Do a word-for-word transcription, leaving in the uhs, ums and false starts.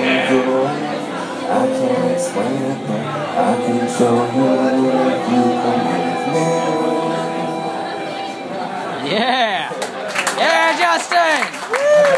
you. I can't explain it, but I can show you if you come with me. Yeah! Yeah, Justin! Woo!